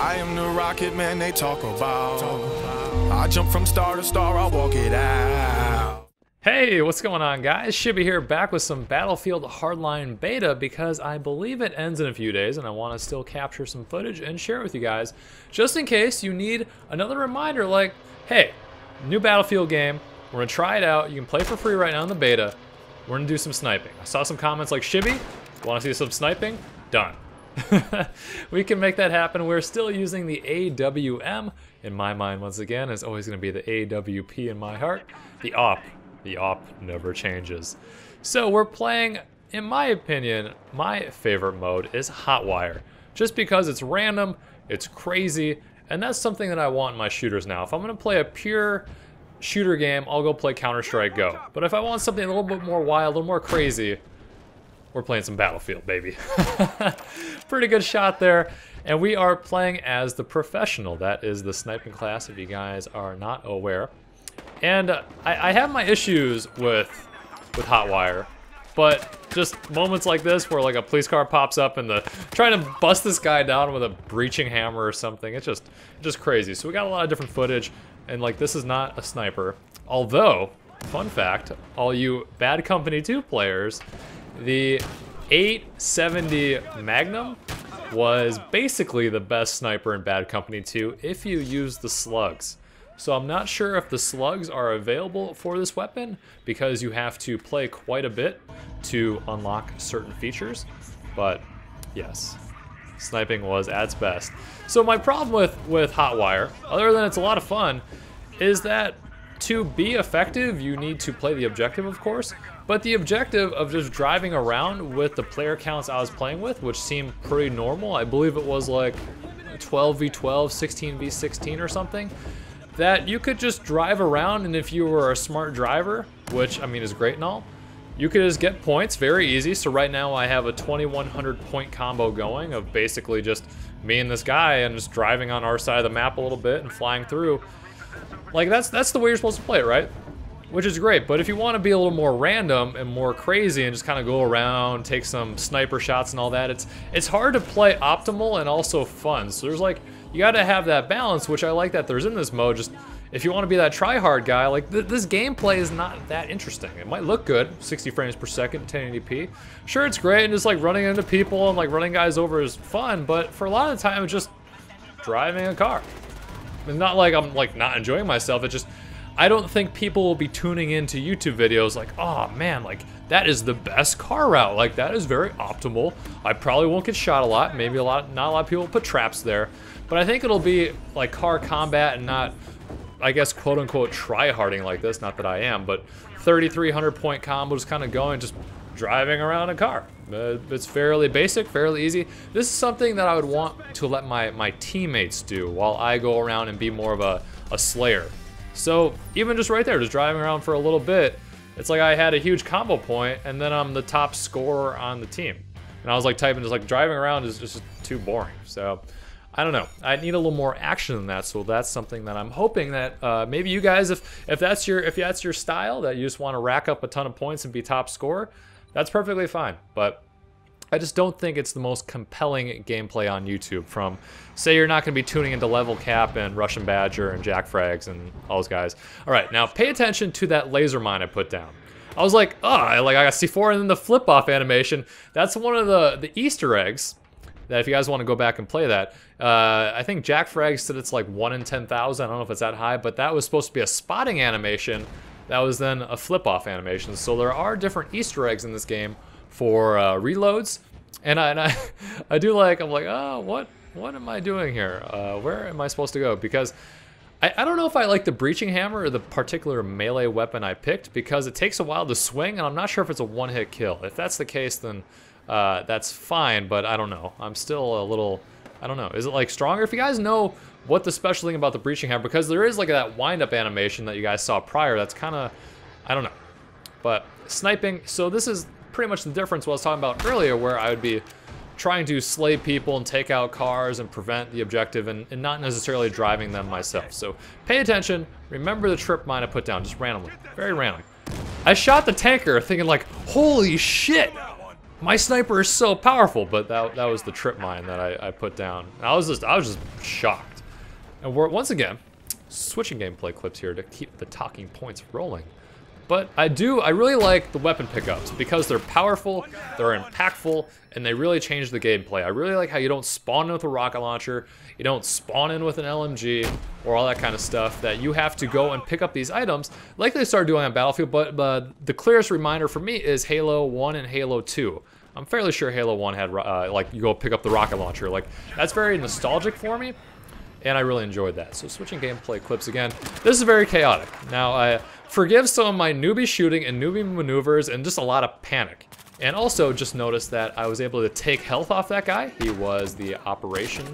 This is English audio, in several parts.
I am the rocket man they talk about. I jump from star to star, I'll walk it out. Hey, what's going on, guys? Shibby here, back with some Battlefield Hardline beta because I believe it ends in a few days and I want to still capture some footage and share it with you guys, just in case you need another reminder like, hey, new Battlefield game, we're going to try it out, you can play for free right now in the beta, we're going to do some sniping. I saw some comments like, Shibby, want to see some sniping? Done. We can make that happen. We're still using the AWM in my mind. Once again, it's always going to be the AWP in my heart. The op never changes. So we're playing, in my opinion, my favorite mode is Hotwire, just because it's random, it's crazy, and that's something that I want in my shooters. Now, if I'm going to play a pure shooter game, I'll go play Counter-Strike Go. But if I want something a little bit more wild, a little more crazy, we're playing some Battlefield, baby. Pretty good shot there. And we are playing as the professional. That is the sniping class, if you guys are not aware. And I have my issues with Hotwire, but just moments like this where like a police car pops up and trying to bust this guy down with a breaching hammer or something, it's just crazy. So we got a lot of different footage, and like this is not a sniper. Although, fun fact, all you Bad Company 2 players, the 870 Magnum was basically the best sniper in Bad Company 2 if you use the slugs. So I'm not sure if the slugs are available for this weapon because you have to play quite a bit to unlock certain features. But yes, sniping was at its best. So my problem with Hotwire, other than it's a lot of fun, is that to be effective, you need to play the objective, of course, but the objective of just driving around with the player counts I was playing with, which seemed pretty normal, I believe it was like 12v12, 16v16 or something, that you could just drive around, and if you were a smart driver, which I mean is great and all, you could just get points very easy. So right now I have a 2100 point combo going of basically just me and this guy and just driving on our side of the map a little bit and flying through. Like that's the way you're supposed to play it, right? Which is great, but if you want to be a little more random and more crazy and just kind of go around, take some sniper shots and all that, it's hard to play optimal and also fun. So there's like, you got to have that balance, which I like that there's in this mode. Just if you want to be that try-hard guy, like this gameplay is not that interesting. It might look good, 60 frames per second, 1080p. Sure, it's great, and just like running into people and like running guys over is fun, but for a lot of the time, it's just driving a car. It's not like I'm like not enjoying myself, it's just, I don't think people will be tuning into YouTube videos like, oh man, like that is the best car route. Like that is very optimal. I probably won't get shot a lot. Maybe not a lot of people will put traps there, but I think it'll be like car combat and not, I guess, quote unquote, try-harding like this. Not that I am, but 3,300 point combo, just kind of going, just driving around a car. It's fairly basic, fairly easy. This is something that I would want to let my teammates do while I go around and be more of a slayer. So even just right there, just driving around for a little bit, it's like I had a huge combo point and then I'm the top scorer on the team. And I was like typing, just like driving around is just too boring. So I don't know, I need a little more action than that. So that's something that I'm hoping that maybe you guys, if that's your style, that you just want to rack up a ton of points and be top scorer, that's perfectly fine. But I just don't think it's the most compelling gameplay on YouTube from, say you're not going to be tuning into Level Cap and Russian Badger and Jack Frags and all those guys. All right, now pay attention to that laser mine I put down. I was like, oh, I got C4 and then the flip off animation. That's one of the Easter eggs that if you guys want to go back and play that. I think Jack Frags said it's like 1 in 10,000. I don't know if it's that high, but that was supposed to be a spotting animation. That was then a flip off animation. So there are different Easter eggs in this game for reloads, and I do like, I'm like, oh, what am I doing here? Where am I supposed to go? Because I don't know if I like the breaching hammer or the particular melee weapon I picked, because it takes a while to swing, and I'm not sure if it's a one-hit kill. If that's the case, then that's fine, but I don't know. I'm still a little, I don't know. Is it like stronger? If you guys know what the special thing about the breaching hammer, because there is like that wind-up animation that you guys saw prior, that's kind of, I don't know. But sniping, so this is pretty much the difference what I was talking about earlier, where I would be trying to slay people and take out cars and prevent the objective and not necessarily driving them myself. So pay attention, remember the trip mine I put down, just randomly, very random. I shot the tanker thinking like, holy shit, My sniper is so powerful, but that was the trip mine that I put down. I was just shocked. And we're once again switching gameplay clips here to keep the talking points rolling. But I really like the weapon pickups because they're powerful, they're impactful, and they really change the gameplay. I really like how you don't spawn in with a rocket launcher, you don't spawn in with an LMG, or all that kind of stuff, that you have to go and pick up these items like they started doing on Battlefield, but the clearest reminder for me is Halo 1 and Halo 2. I'm fairly sure Halo 1 had, like, you go pick up the rocket launcher. Like, that's very nostalgic for me, and I really enjoyed that. So switching gameplay clips again. This is very chaotic. Now, forgive some of my newbie shooting and newbie maneuvers and just a lot of panic. And also just notice that I was able to take health off that guy. He was the operation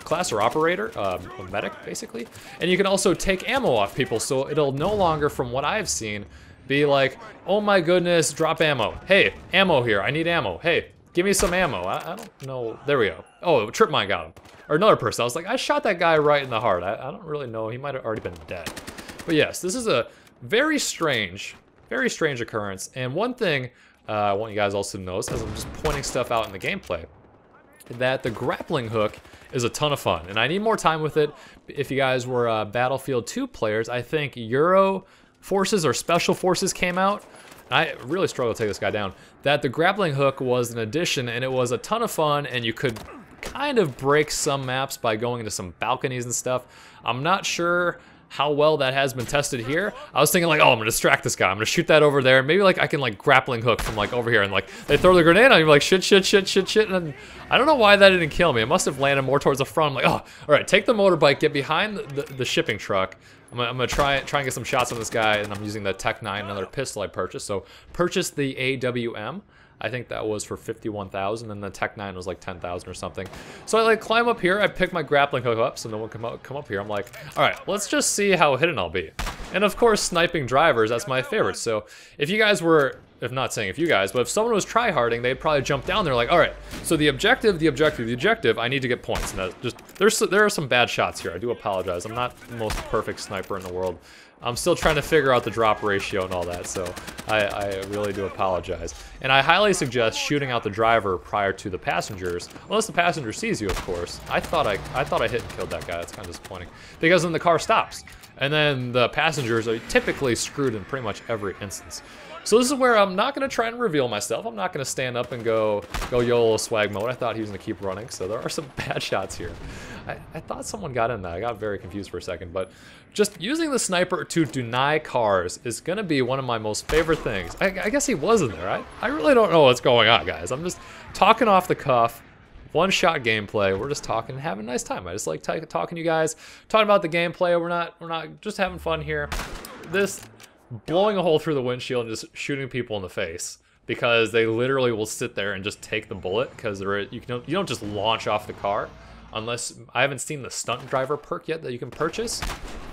class or operator, a medic basically. And you can also take ammo off people, so it'll no longer, from what I've seen, be like, oh my goodness, drop ammo. Hey, ammo here, I need ammo. Hey, give me some ammo. I don't know, there we go. Oh, trip mine got him. Or another person, I was like, I shot that guy right in the heart. I don't really know, he might have already been dead. But yes, this is a very strange occurrence. And one thing I want you guys also to notice, as I'm just pointing stuff out in the gameplay, that the grappling hook is a ton of fun. And I need more time with it. If you guys were Battlefield 2 players, I think Euro forces or special forces came out. I really struggled to take this guy down. That the grappling hook was an addition, and it was a ton of fun, and you could kind of break some maps by going into some balconies and stuff. I'm not sure how well that has been tested here. I was thinking like, oh, I'm gonna distract this guy. I'm gonna shoot that over there. Maybe like I can like grappling hook from like over here, and like they throw the grenade on you, like shit. And then, I don't know why that didn't kill me. It must have landed more towards the front. I'm like, oh, all right, take the motorbike, get behind the shipping truck. I'm gonna try and get some shots on this guy, and I'm using the Tech 9, another pistol I purchased. So purchased the AWM. I think that was for 51,000, and the Tech 9 was like 10,000 or something. So I like climb up here, I pick my grappling hook up, so no one come up here. I'm like, all right, let's just see how hidden I'll be. And of course, sniping drivers, that's my favorite. So if you guys were, if not saying if you guys, but if someone was tryharding, they'd probably jump down there like, all right, so the objective, I need to get points. And that just, there are some bad shots here. I do apologize. I'm not the most perfect sniper in the world. I'm still trying to figure out the drop ratio and all that, so I really do apologize. And I highly suggest shooting out the driver prior to the passengers, unless the passenger sees you, of course. I thought I hit and killed that guy. That's kind of disappointing, because then the car stops, and then the passengers are typically screwed in pretty much every instance. So this is where I'm not gonna try and reveal myself. I'm not gonna stand up and go YOLO swag mode. I thought he was gonna keep running, so there are some bad shots here. I thought someone got in that. I got very confused for a second, but just using the sniper to deny cars is gonna be one of my most favorite things. I guess he was in there. I really don't know what's going on, guys. I'm just talking off the cuff. One-shot gameplay. We're just talking, having a nice time. I just like talking to you guys, talking about the gameplay. We're not just having fun here. This blowing a hole through the windshield and just shooting people in the face because they literally will sit there and just take the bullet, because you don't just launch off the car, unless I haven't seen the stunt driver perk yet that you can purchase,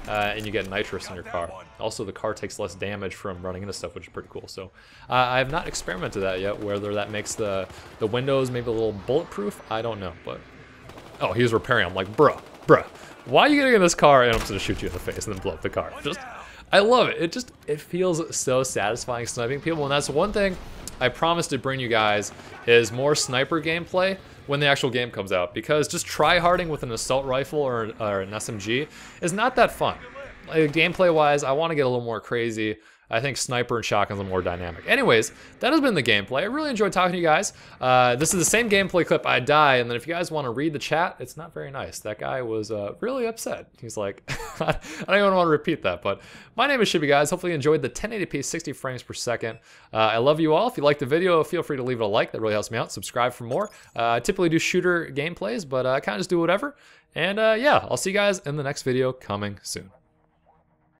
and you get nitrous in your car. Also, the car takes less damage from running into stuff, which is pretty cool. So I have not experimented that yet, whether that makes the windows maybe a little bulletproof, I don't know. But oh, he was repairing. I'm like, bruh, why are you getting in this car? And I'm just gonna shoot you in the face and then blow up the car. Just, I love it. It feels so satisfying sniping people, and that's one thing I promised to bring you guys, is more sniper gameplay when the actual game comes out, because just try-harding with an assault rifle or an SMG is not that fun. Like, gameplay-wise, I want to get a little more crazy. I think sniper and shotguns are more dynamic. Anyways, that has been the gameplay. I really enjoyed talking to you guys. This is the same gameplay clip I die, and then if you guys want to read the chat, it's not very nice. That guy was really upset. He's like, I don't even want to repeat that, but my name is Shibby, guys. Hopefully you enjoyed the 1080p 60 frames per second. I love you all. If you liked the video, feel free to leave it a like. That really helps me out. Subscribe for more. I typically do shooter gameplays, but I kind of just do whatever. And yeah, I'll see you guys in the next video coming soon.